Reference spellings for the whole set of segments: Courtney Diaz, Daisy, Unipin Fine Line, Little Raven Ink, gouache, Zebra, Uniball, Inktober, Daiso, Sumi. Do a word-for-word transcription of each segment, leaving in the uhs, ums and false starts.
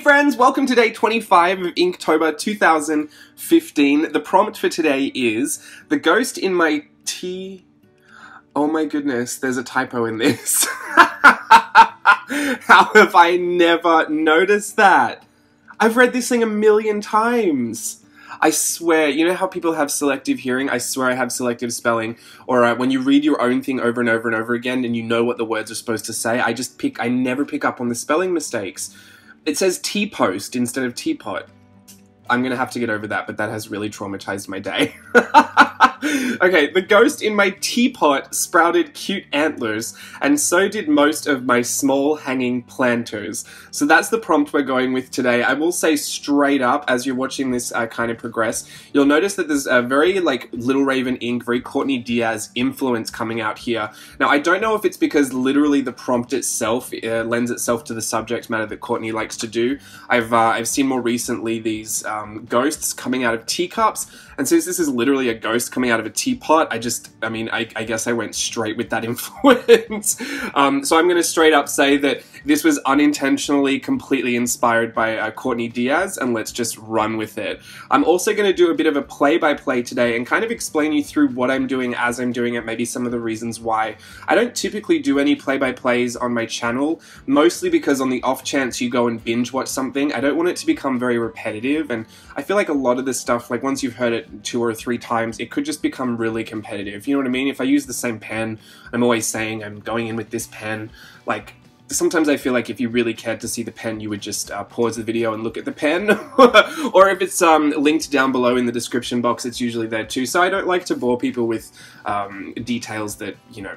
Hey friends, welcome to day twenty-five of Inktober two thousand fifteen. The prompt for today is, the ghost in my tea... Oh my goodness, there's a typo in this. How have I never noticed that? I've read this thing a million times. I swear, you know how people have selective hearing? I swear I have selective spelling. Or uh, when you read your own thing over and over and over again and you know what the words are supposed to say, I just pick, I never pick up on the spelling mistakes. It says tea post instead of teapot. I'm gonna have to get over that, but that has really traumatized my day. Okay, the ghost in my teapot sprouted cute antlers, and so did most of my small hanging planters. So that's the prompt we're going with today. I will say straight up, as you're watching this uh, kind of progress, you'll notice that there's a very, like, Little Raven ink, very Courtney Diaz influence coming out here. Now, I don't know if it's because literally the prompt itself uh, lends itself to the subject matter that Courtney likes to do. I've, uh, I've seen more recently these um, ghosts coming out of teacups, and since this is literally a ghost coming out of a teapot, I just, I mean, I, I guess I went straight with that influence. um, so I'm going to straight up say that this was unintentionally completely inspired by uh, Courtney Diaz, and let's just run with it. I'm also going to do a bit of a play-by-play today and kind of explain you through what I'm doing as I'm doing it, maybe some of the reasons why. I don't typically do any play-by-plays on my channel, mostly because on the off chance you go and binge watch something, I don't want it to become very repetitive, and I feel like a lot of this stuff, like once you've heard it two or three times, it could just become really competitive. You know what I mean? If I use the same pen, I'm always saying I'm going in with this pen. Like, sometimes I feel like if you really cared to see the pen, you would just uh, pause the video and look at the pen. Or if it's um, linked down below in the description box, it's usually there too. So I don't like to bore people with um, details that, you know,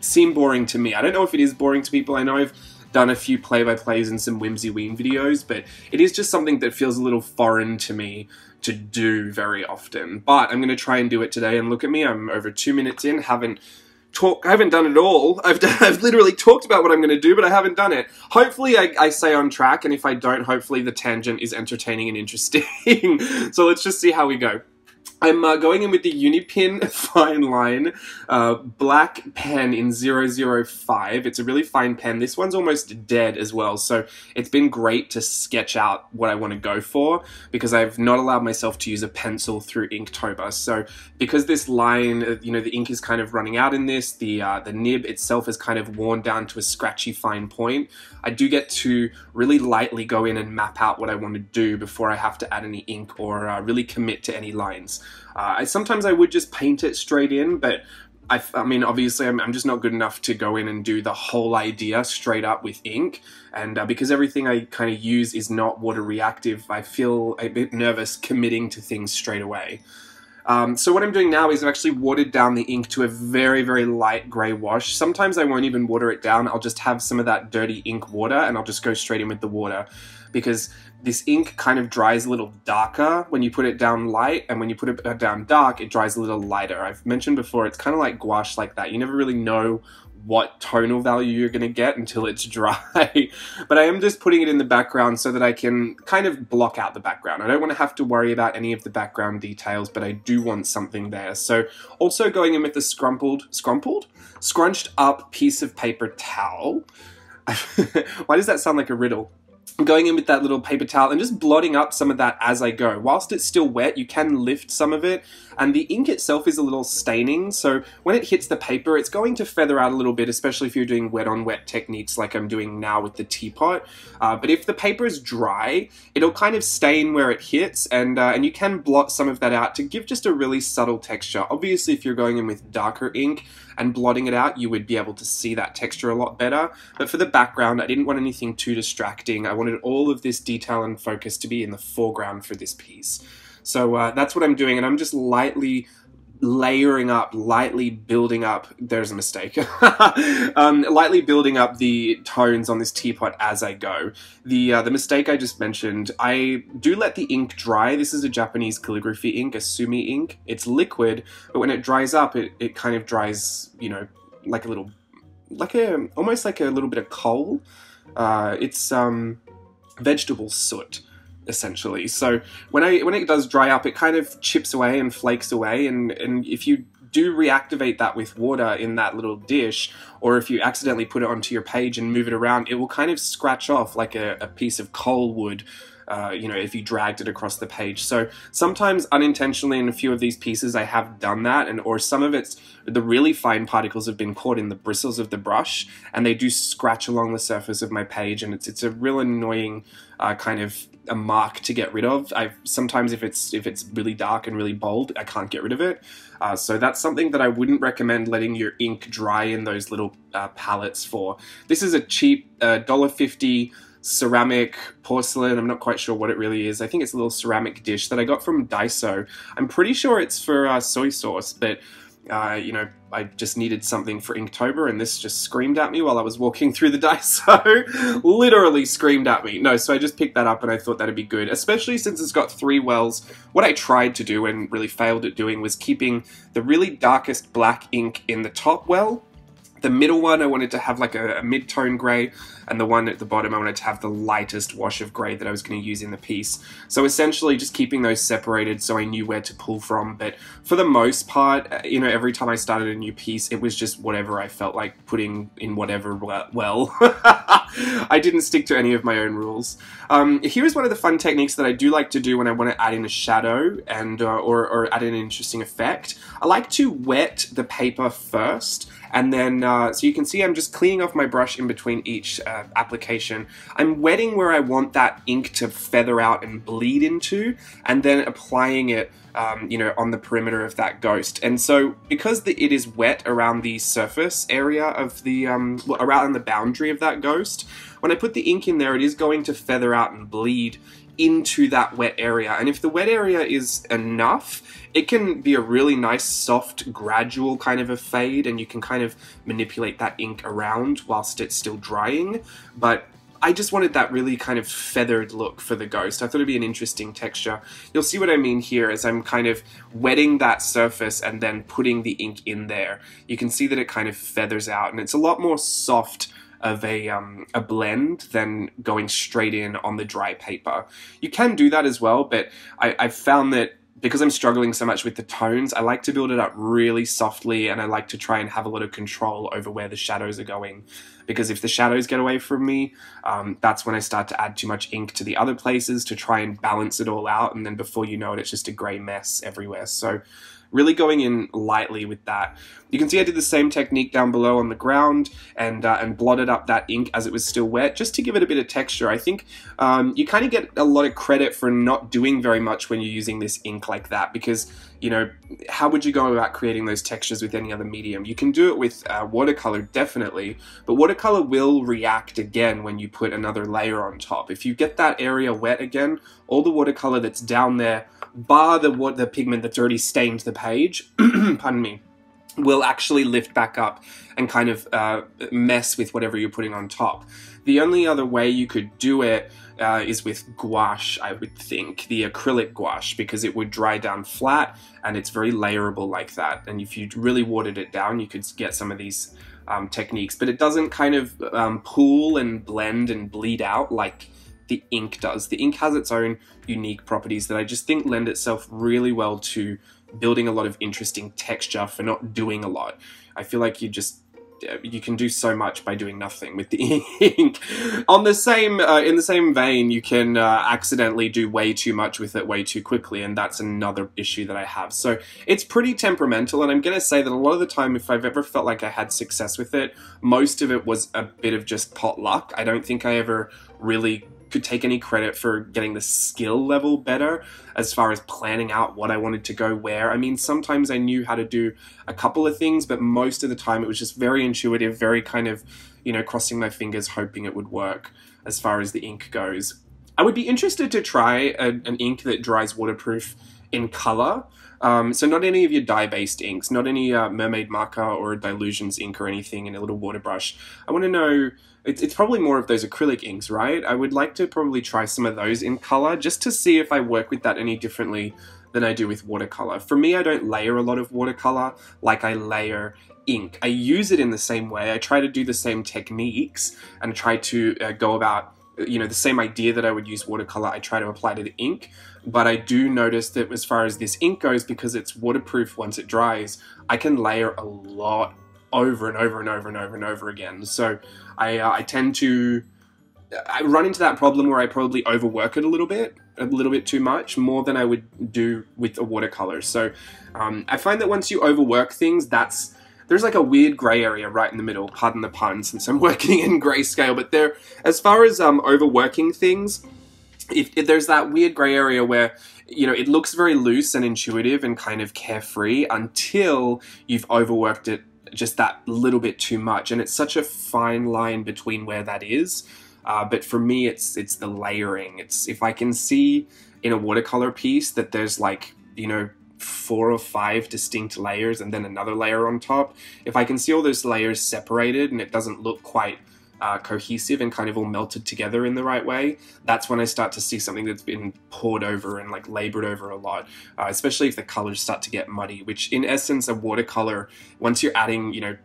seem boring to me. I don't know if it is boring to people. I know I've done a few play-by-plays and some Whimsy Ween videos, but it is just something that feels a little foreign to me to do very often. But I'm going to try and do it today, and look at me, I'm over two minutes in, haven't talk, I haven't done it all. I've, done, I've literally talked about what I'm going to do, but I haven't done it. Hopefully I, I stay on track, and if I don't, hopefully the tangent is entertaining and interesting. So let's just see how we go. I'm uh, going in with the Unipin Fine Line uh, black pen in zero zero five. It's a really fine pen. This one's almost dead as well, so it's been great to sketch out what I want to go for, because I've not allowed myself to use a pencil through Inktober. So because this line, you know, the ink is kind of running out in this, the, uh, the nib itself is kind of worn down to a scratchy fine point, I do get to really lightly go in and map out what I want to do before I have to add any ink or uh, really commit to any lines. Uh, I, sometimes I would just paint it straight in, but I, I mean, obviously I'm, I'm just not good enough to go in and do the whole idea straight up with ink, and uh, because everything I kind of use is not water reactive, I feel a bit nervous committing to things straight away. Um, so what I'm doing now is I've actually watered down the ink to a very, very light grey wash. Sometimes I won't even water it down, I'll just have some of that dirty ink water and I'll just go straight in with the water, because this ink kind of dries a little darker when you put it down light, and when you put it down dark, it dries a little lighter. I've mentioned before, it's kind of like gouache like that. You never really know what tonal value you're going to get until it's dry. But I am just putting it in the background so that I can kind of block out the background. I don't want to have to worry about any of the background details, but I do want something there. So also going in with the scrumpled, scrumpled? Scrunched up piece of paper towel. Why does that sound like a riddle? I'm going in with that little paper towel and just blotting up some of that as I go. Whilst it's still wet, you can lift some of it, and the ink itself is a little staining, so when it hits the paper, it's going to feather out a little bit, especially if you're doing wet-on-wet techniques like I'm doing now with the teapot. Uh, but if the paper is dry, it'll kind of stain where it hits, and, uh, and you can blot some of that out to give just a really subtle texture. Obviously, if you're going in with darker ink and blotting it out, you would be able to see that texture a lot better. But for the background, I didn't want anything too distracting. I wanted all of this detail and focus to be in the foreground for this piece. So uh, that's what I'm doing, and I'm just lightly layering up, lightly building up, there's a mistake, um, lightly building up the tones on this teapot as I go. The uh, the mistake I just mentioned, I do let the ink dry. This is a Japanese calligraphy ink, a Sumi ink. It's liquid, but when it dries up, it, it kind of dries, you know, like a little, like a, almost like a little bit of coal. Uh, it's um, vegetable soot, essentially. So when I when it does dry up, it kind of chips away and flakes away, and and if you do reactivate that with water in that little dish, or if you accidentally put it onto your page and move it around, it will kind of scratch off like a, a piece of coal would, uh, you know, if you dragged it across the page. So sometimes unintentionally in a few of these pieces I have done that, and or some of it's the really fine particles have been caught in the bristles of the brush, and they do scratch along the surface of my page, and it's, it's a real annoying uh, kind of a mark to get rid of. I sometimes if it's if it's really dark and really bold, I can't get rid of it. Uh, so that's something that I wouldn't recommend letting your ink dry in those little uh, palettes for. This is a cheap uh, one dollar fifty ceramic porcelain. I'm not quite sure what it really is. I think it's a little ceramic dish that I got from Daiso. I'm pretty sure it's for uh, soy sauce, but uh, you know, I just needed something for Inktober, and this just screamed at me while I was walking through the Daiso. Literally screamed at me. No, so I just picked that up and I thought that'd be good, especially since it's got three wells. What I tried to do and really failed at doing was keeping the really darkest black ink in the top well. The middle one I wanted to have like a, a mid-tone grey, and the one at the bottom I wanted to have the lightest wash of grey that I was going to use in the piece. So essentially just keeping those separated so I knew where to pull from, but for the most part, you know, every time I started a new piece it was just whatever I felt like putting in whatever well. I didn't stick to any of my own rules. Um, here's one of the fun techniques that I do like to do when I want to add in a shadow and uh, or, or add in an interesting effect. I like to wet the paper first, and then uh, so you can see I'm just cleaning off my brush in between each uh, application. I'm wetting where I want that ink to feather out and bleed into, and then applying it Um, you know, on the perimeter of that ghost. And so because the, it is wet around the surface area of the, um, around the boundary of that ghost, when I put the ink in there, it is going to feather out and bleed into that wet area. And if the wet area is enough, it can be a really nice, soft, gradual kind of a fade, and you can kind of manipulate that ink around whilst it's still drying. But I just wanted that really kind of feathered look for the ghost. I thought it'd be an interesting texture. You'll see what I mean here as I'm kind of wetting that surface and then putting the ink in there. You can see that it kind of feathers out, and it's a lot more soft of a, um, a blend than going straight in on the dry paper. You can do that as well, but I, I've found that because I'm struggling so much with the tones, I like to build it up really softly, and I like to try and have a lot of control over where the shadows are going. Because if the shadows get away from me, um, that's when I start to add too much ink to the other places to try and balance it all out, and then before you know it, it's just a grey mess everywhere. So really going in lightly with that. You can see I did the same technique down below on the ground, and uh, and blotted up that ink as it was still wet, just to give it a bit of texture. I think um, you kind of get a lot of credit for not doing very much when you're using this ink like that, because, you know, how would you go about creating those textures with any other medium? You can do it with uh, watercolor, definitely, but watercolor will react again when you put another layer on top. If you get that area wet again, all the watercolor that's down there, bar the, what, the pigment that's already stained the page, pardon me, will actually lift back up and kind of uh, mess with whatever you're putting on top. The only other way you could do it uh, is with gouache, I would think, the acrylic gouache, because it would dry down flat and it's very layerable like that. And if you really watered it down, you could get some of these um, techniques, but it doesn't kind of um, pool and blend and bleed out like the ink does. The ink has its own unique properties that I just think lend itself really well to building a lot of interesting texture for not doing a lot. I feel like you just, you can do so much by doing nothing with the ink. On the same, uh, in the same vein, you can uh, accidentally do way too much with it way too quickly, and that's another issue that I have. So it's pretty temperamental, and I'm going to say that a lot of the time, if I've ever felt like I had success with it, most of it was a bit of just pot luck. I don't think I ever really could take any credit for getting the skill level better as far as planning out what I wanted to go where. I mean, sometimes I knew how to do a couple of things, but most of the time it was just very intuitive, very kind of, you know, crossing my fingers, hoping it would work as far as the ink goes. I would be interested to try a, an ink that dries waterproof in color. Um, so not any of your dye-based inks, not any uh, mermaid marker or dilutions ink or anything in a little water brush. I want to know, it's, it's probably more of those acrylic inks, right? I would like to probably try some of those in color just to see if I work with that any differently than I do with watercolor. For me, I don't layer a lot of watercolor like I layer ink. I use it in the same way. I try to do the same techniques and try to uh, go about you know, the same idea that I would use watercolor, I try to apply to the ink. But I do notice that as far as this ink goes, because it's waterproof once it dries, I can layer a lot over and over and over and over and over again. So I, uh, I tend to I run into that problem where I probably overwork it a little bit, a little bit too much, more than I would do with a watercolor. So um, I find that once you overwork things, that's there's like a weird grey area right in the middle, pardon the pun, since I'm working in grayscale, but there, as far as um, overworking things, if, if there's that weird grey area where, you know, it looks very loose and intuitive and kind of carefree until you've overworked it just that little bit too much, and it's such a fine line between where that is. Uh, but for me, it's it's the layering. It's if I can see in a watercolor piece that there's like, you know, four or five distinct layers and then another layer on top. If I can see all those layers separated and it doesn't look quite uh, cohesive and kind of all melted together in the right way, that's when I start to see something that's been poured over and like labored over a lot, uh, especially if the colors start to get muddy, which in essence a watercolor, once you're adding, you know,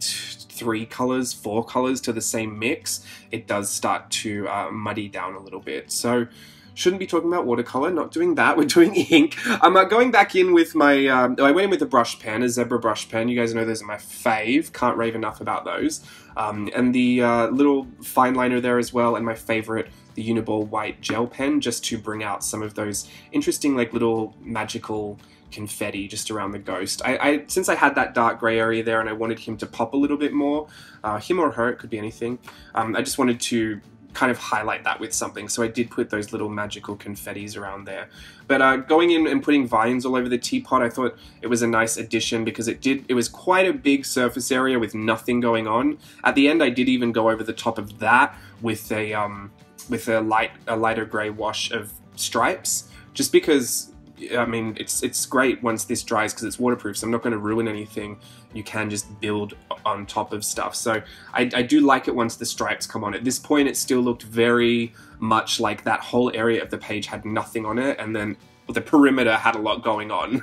three colors, four colors to the same mix, it does start to uh, muddy down a little bit. So shouldn't be talking about watercolor, not doing that, we're doing ink. I'm uh, going back in with my, um, I went in with a brush pen, a Zebra brush pen. You guys know those are my fave, can't rave enough about those. Um, and the uh, little fine liner there as well, and my favorite, the Uniball white gel pen, just to bring out some of those interesting like little magical confetti just around the ghost. I, I since I had that dark grey area there and I wanted him to pop a little bit more, uh, him or her, it could be anything, um, I just wanted to kind of highlight that with something, so I did put those little magical confettis around there. But uh, going in and putting vines all over the teapot, I thought it was a nice addition because it did, it was quite a big surface area with nothing going on. At the end I did even go over the top of that with a, um, with a, light, a lighter grey wash of stripes, just because I mean, it's it's great once this dries because it's waterproof, so I'm not going to ruin anything. You can just build on top of stuff. So I, I do like it once the stripes come on. At this point, it still looked very much like that whole area of the page had nothing on it, and then the perimeter had a lot going on.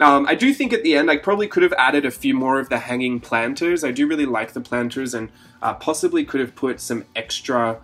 um, I do think at the end, I probably could have added a few more of the hanging planters. I do really like the planters, and uh, possibly could have put some extra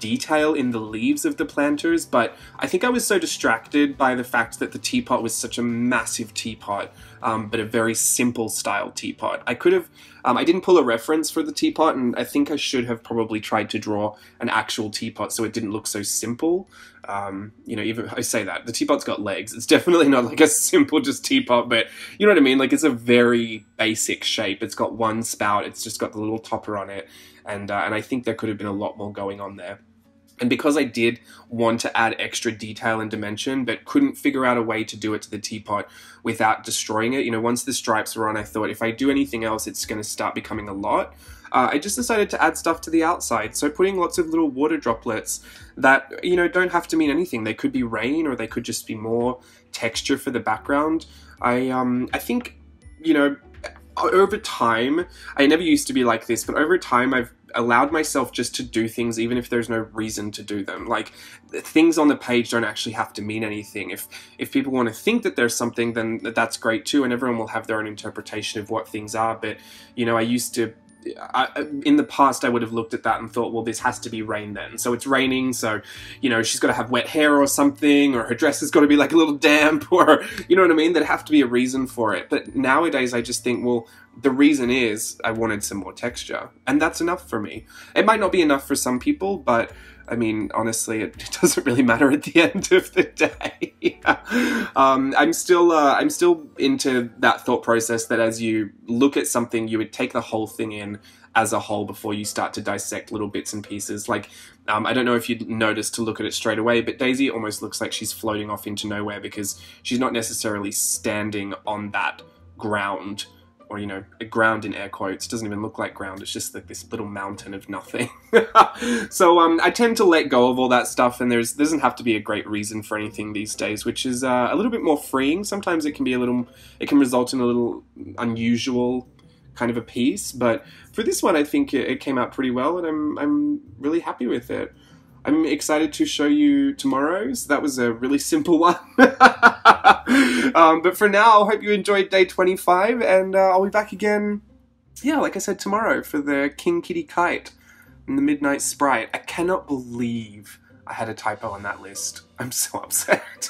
detail in the leaves of the planters, but I think I was so distracted by the fact that the teapot was such a massive teapot, um, but a very simple style teapot. I could have, um, I didn't pull a reference for the teapot, and I think I should have probably tried to draw an actual teapot so it didn't look so simple. Um, you know, even I say that, the teapot's got legs. It's definitely not like a simple just teapot, but you know what I mean? Like it's a very basic shape. It's got one spout, it's just got the little topper on it. And, uh, and I think there could have been a lot more going on there. And because I did want to add extra detail and dimension, but couldn't figure out a way to do it to the teapot without destroying it, you know, once the stripes were on, I thought if I do anything else, it's going to start becoming a lot. Uh, I just decided to add stuff to the outside, so putting lots of little water droplets that, you know, don't have to mean anything. They could be rain, or they could just be more texture for the background. I, um, I think, you know, over time, I never used to be like this, but over time I've allowed myself just to do things even if there's no reason to do them. Like, things on the page don't actually have to mean anything. If if people want to think that there's something, then that's great too, and everyone will have their own interpretation of what things are, but, you know, I used to, I, in the past I would have looked at that and thought, well, this has to be rain then, so it's raining, so, you know, she's got to have wet hair or something, or her dress has got to be like a little damp, or, you know what I mean, there'd have to be a reason for it. But nowadays I just think, well, the reason is I wanted some more texture, and that's enough for me. It might not be enough for some people, but I mean, honestly, it, it doesn't really matter at the end of the day. um, I'm still, uh, I'm still into that thought process that as you look at something, you would take the whole thing in as a whole before you start to dissect little bits and pieces. Like, um, I don't know if you'd notice to look at it straight away, but Daisy almost looks like she's floating off into nowhere because she's not necessarily standing on that ground. Or, you know, a ground in air quotes, doesn't even look like ground, it's just like this little mountain of nothing. So um, I tend to let go of all that stuff, and there's, there doesn't have to be a great reason for anything these days, which is uh, a little bit more freeing. Sometimes it can be a little, it can result in a little unusual kind of a piece, but for this one I think it, it came out pretty well, and I'm, I'm really happy with it. I'm excited to show you tomorrow's. That was a really simple one. um, but for now, I hope you enjoyed day twenty-five, and uh, I'll be back again, yeah, like I said, tomorrow for the King Kitty Kite. and the Midnight Sprite. I cannot believe I had a typo on that list. I'm so upset.